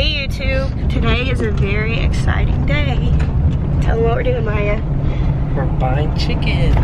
Hey YouTube, today is a very exciting day. Tell them what we're doing, Maya. We're buying chickens.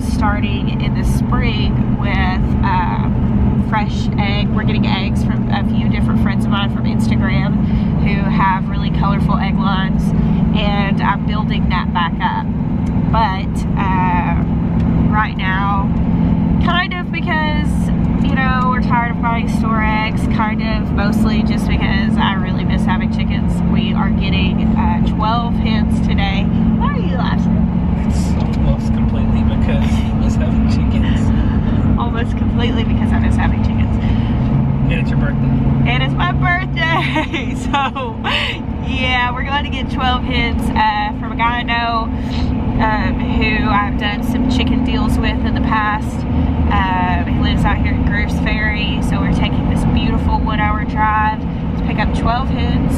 Starting in the spring with fresh egg. We're getting eggs from a few different friends of mine from Instagram who have really colorful egg lines, and I'm building that back up. But right now, kind of because, you know, we're tired of buying store eggs, kind of mostly just because I really miss having chickens. We are getting 12 hens today. Why are you laughing? Almost completely because I miss having chickens. Almost completely because I miss having chickens. And it's your birthday. And it's my birthday! So, yeah, we're going to get 12 hens from a guy I know who I've done some chicken deals with in the past. He lives out here in Groves Ferry, so we're taking this beautiful 1 hour drive to pick up 12 hens,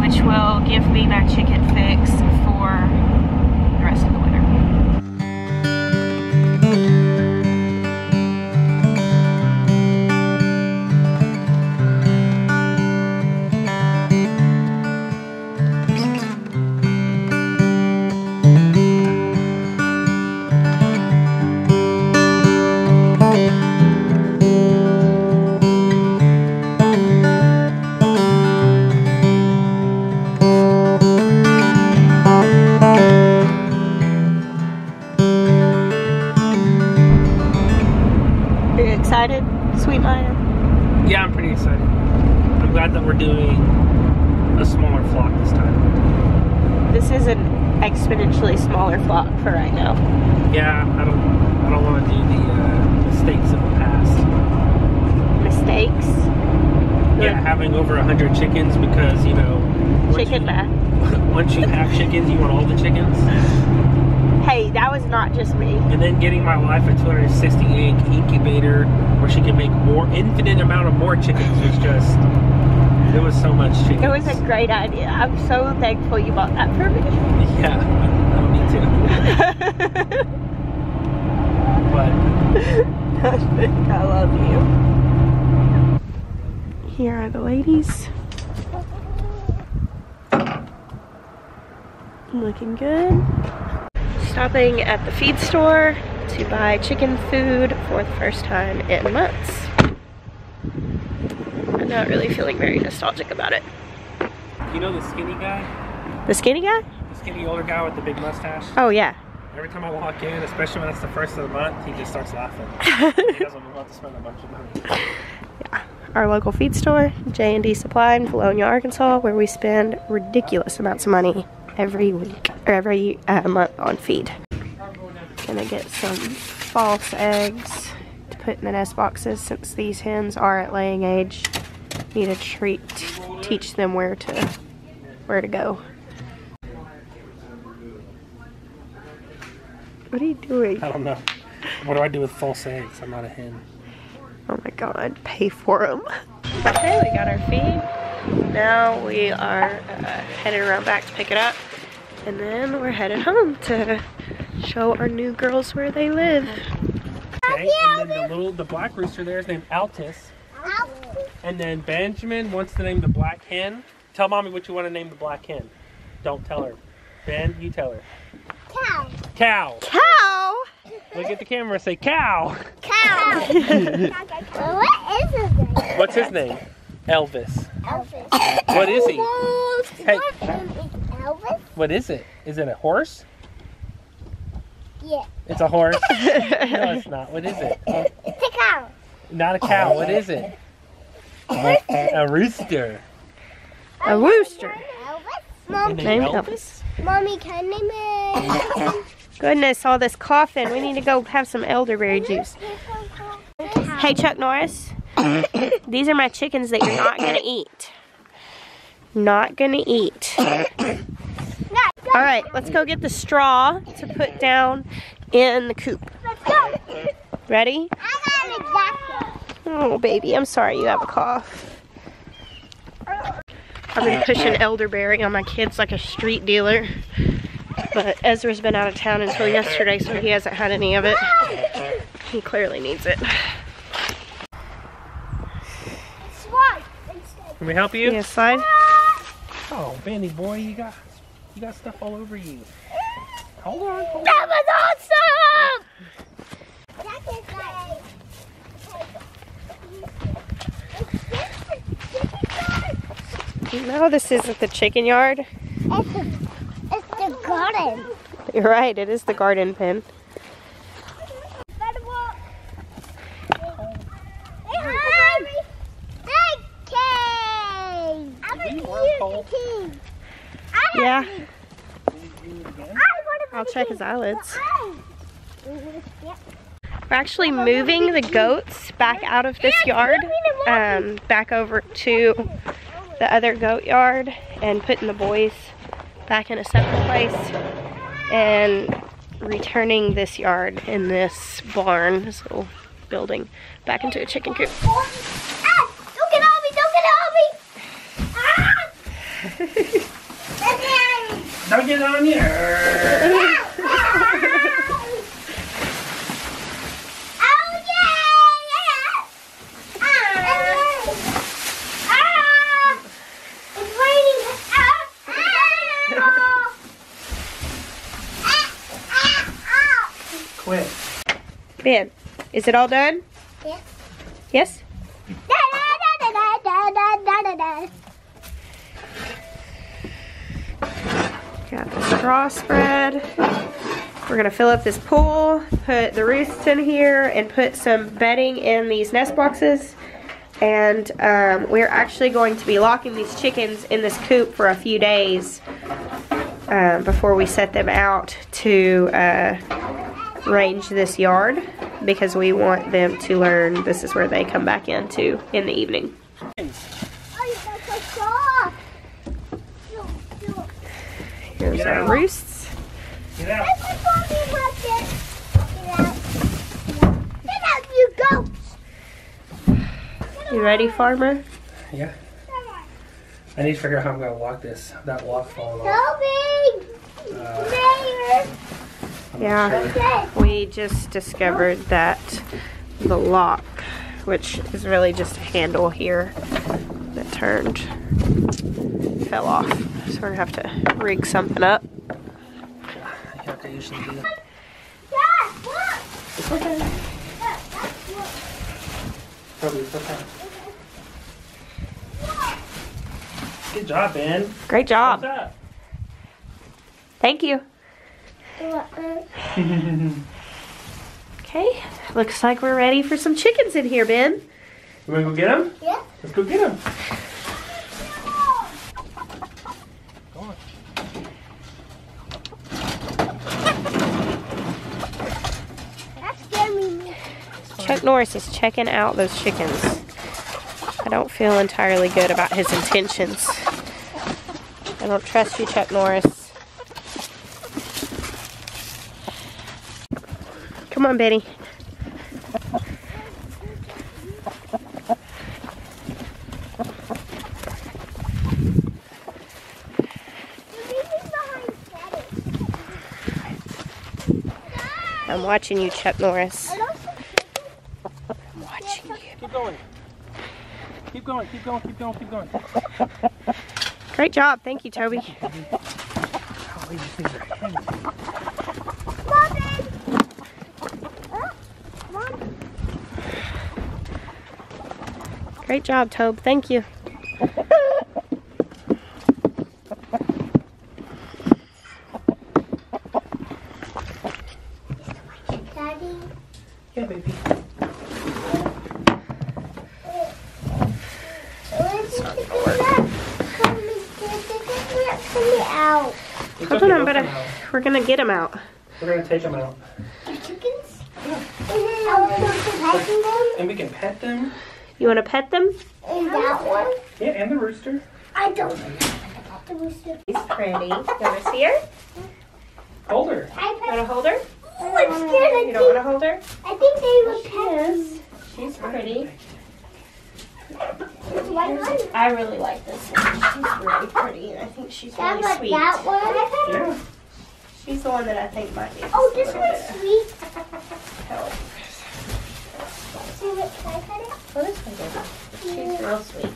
which will give me my chicken fix for the rest of the winter. At 260 egg incubator where she can make more infinite amount of more chickens was just, there was so much chickens. It was a great idea. I'm so thankful you bought that for me. Yeah, me too. But I love you. Here are the ladies. Looking good. Stopping at the feed store to buy chicken food for the first time in months. I'm not really feeling very nostalgic about it. You know the skinny guy? The skinny guy? The skinny older guy with the big mustache? Oh yeah. Every time I walk in, especially when it's the first of the month, he just starts laughing. He doesn't want to spend a bunch of money. Yeah. Our local feed store, J&D Supply in Vilonia, Arkansas, where we spend ridiculous amounts of money every week, or every month on feed. Gonna get some false eggs to put in the nest boxes since these hens are at laying age. Need to teach them where to go. What are you doing? I don't know. What do I do with false eggs? I'm not a hen. Oh my god, I'd pay for them. Okay, we got our feed. Now we are headed around back to pick it up. And then we're headed home to show our new girls where they live. Okay, and then the black rooster there is named Altis. And then Benjamin wants to name the black hen. Tell mommy what you want to name the black hen. Don't tell her. Ben, you tell her. Cow. Cow. Cow. Look at the camera and say cow. Cow. Well, what is his name? What's his name? Elvis. Elvis. What is he? Hey. Elvis? What is it? Is it a horse? Yeah. It's a horse? No, it's not. What is it? It's a cow. Not a cow. What is it? A rooster. A rooster. Elvis? Name Elvis? Mommy, can I name it? Goodness, all this coughing. We need to go have some elderberry juice. Hey, Chuck Norris. These are my chickens that you're not going to eat. Not going to eat. All right, let's go get the straw to put down in the coop. Let's go. Ready? I got a doctor. Oh, baby, I'm sorry you have a cough. I've been pushing elderberry on my kids like a street dealer. But Ezra's been out of town until yesterday, so he hasn't had any of it. He clearly needs it. Can we help you? Yeah, slide. Oh, Benny boy, you got stuff all over you. Hold on. Hold on. That was awesome! That is like... No, this isn't the chicken yard. It's the garden. You're right, it is the garden pen. Yeah. I'll check his eyelids. We're actually moving the goats back out of this yard, back over to the other goat yard and putting the boys back in a separate place and returning this yard in this barn, this little building, back into a chicken coop. Don't get on you! Quit. Ben, is it all done? Yeah. Yes. Yes? Got the straw spread. We're gonna fill up this pool, put the roosts in here, and put some bedding in these nest boxes. And we're actually going to be locking these chickens in this coop for a few days before we set them out to range this yard, because we want them to learn this is where they come back into in the evening. Here's our roosts. Get out. Get out, you goats. You ready, farmer? Yeah. I need to figure out how I'm going to walk this. That walk falling off. Toby! Yeah, we just discovered that the lock, which is really just a handle here that turned, fell off. So we're gonna have to rig something up. Yeah, like I usually do. Dad, look! It's okay. Dad, Toby, it's okay. Good job, Ben. Great job. What's up? Thank you. Okay, looks like we're ready for some chickens in here, Ben. You wanna go get them? Yeah. Let's go get them. Chuck Norris is checking out those chickens. I don't feel entirely good about his intentions. I don't trust you, Chuck Norris. Come on, Benny. I'm watching you, Chuck Norris. I'm watching you. Keep going. Keep going, keep going, keep going, keep going. Great job. Thank you, Toby. Oh, these things are heavy. Great job, Tobe. Thank you. Daddy? Yeah, baby. Come out. Hold on, we're gonna get him out. We're gonna take him out. Your chickens? Yeah. And we can pet them. You want to pet them? And that one? Yeah, and the rooster. I don't want the rooster. She's pretty. You want to see her? Hold her. You want to hold her? Oh, I'm scared. You don't want to hold her? I think they were pets. She's pretty. I really like this one. She's really pretty, and I think she's really sweet. That one? Yeah. She's the one that I think might be. Oh, this one's sweet. Help. Oh, this one goes. She's real sweet.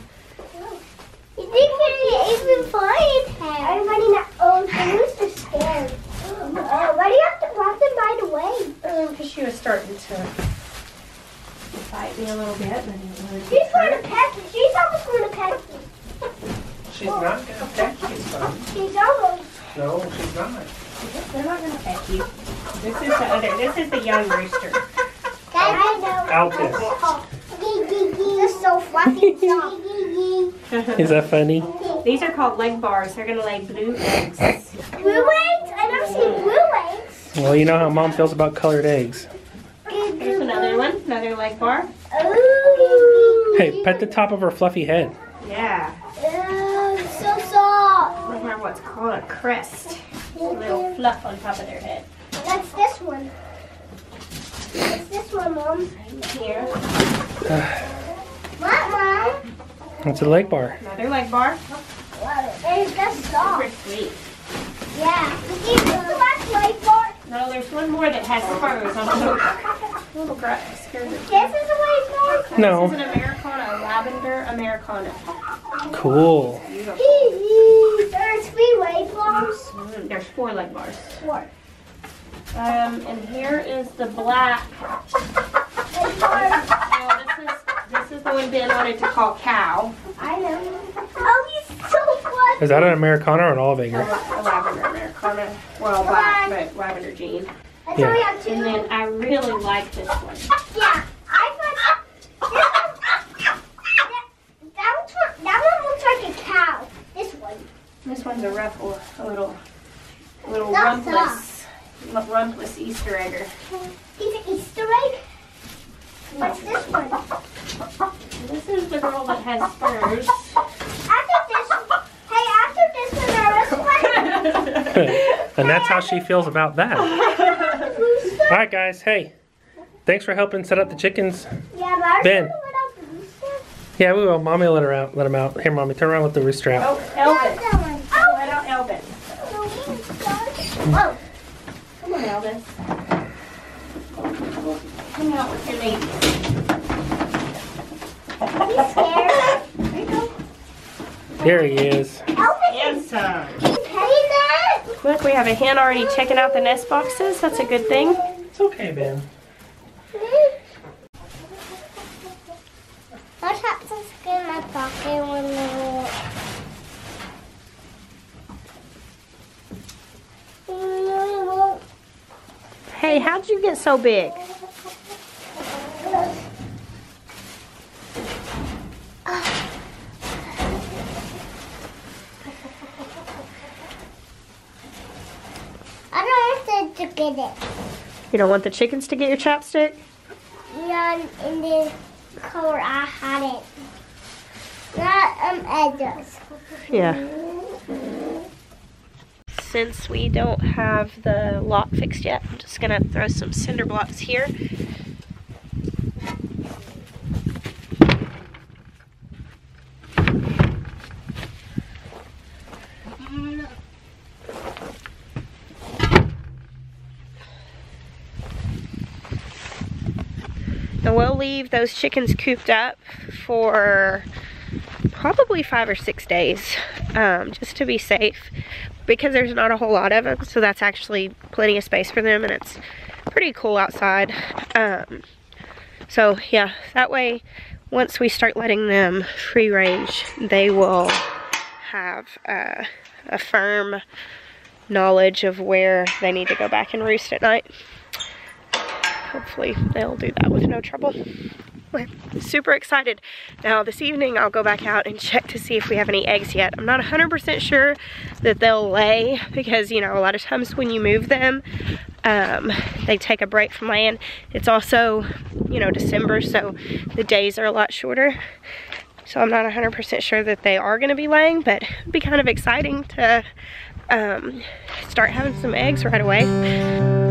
You think you're even flying? Everybody not. Oh, the rooster's scared. Why do you have to walk them by the way? Because she was starting to bite me a little bit. And I didn't really she's going to pet you. She's almost going to pet you. She's not going to pet you, son. She's almost. No, she's not. They're not going to pet you. This is the young rooster. Altis. They're so fluffy. Is that funny? These are called leg bars. They're going to lay blue eggs. Blue eggs? I never seen blue eggs. Well, you know how Mom feels about colored eggs. Here's another one. Another leg bar. Ooh. Hey, pet the top of her fluffy head. Yeah. Ooh, so soft. I remember what's called a crest. A little fluff on top of their head. That's this one. What's this one, Mom? Here. What, Mom? That's a leg bar. Another leg bar. It's just soft. Super sweet. Yeah. Is this the last leg bar? No, there's one more that has furs on it. This is a leg bar? No. This is an Ameraucana, a lavender Ameraucana. Cool. There's 3 leg bars? There's 4 leg bars. 4. And here is the black. This is the one Ben wanted to call cow. I know. Oh, he's so funny. Is that an Ameraucana or an olive agar? A lavender Ameraucana. Well, black, but lavender jean. Yeah. And then I really like this one. Yeah. I thought that one looks like a cow. This one. This one's a ruffle, a little rumpless. Rumpless Easter egger. He's an Easter egg? What's this one? This is the girl that has spurs. After this one, there was one. And that's how she feels about that. Alright guys, hey. Thanks for helping set up the chickens. Yeah, but Ben. Yeah, we will. Mommy let her out. Let him out. Here, Mommy, turn around with the rooster out. Oh, Elvis. Oh, let out Elvis. Whoa. Elvis. Hang out with your lady. Are you scared? There you go. There he is. Elvis! Yes, look, we have a hen already checking out the nest boxes. That's a good thing. It's okay, Ben. I'll try to skin my pocket when I Hey, how'd you get so big? I don't want them to get it. You don't want the chickens to get your chapstick? No, in the color I had it. Not edges. Yeah. since we don't have the lock fixed yet, I'm just gonna throw some cinder blocks here. And we'll leave those chickens cooped up for probably 5 or 6 days, just to be safe, because there's not a whole lot of them, so that's actually plenty of space for them, and it's pretty cool outside. So yeah, that way once we start letting them free range, they will have a firm knowledge of where they need to go back and roost at night. Hopefully they'll do that with no trouble. We're super excited. Now this evening I'll go back out and check to see if we have any eggs yet. I'm not 100% sure that they'll lay, because you know, a lot of times when you move them, they take a break from laying. It's also, you know, December, so the days are a lot shorter. So I'm not 100% sure that they are going to be laying, but it'd be kind of exciting to start having some eggs right away.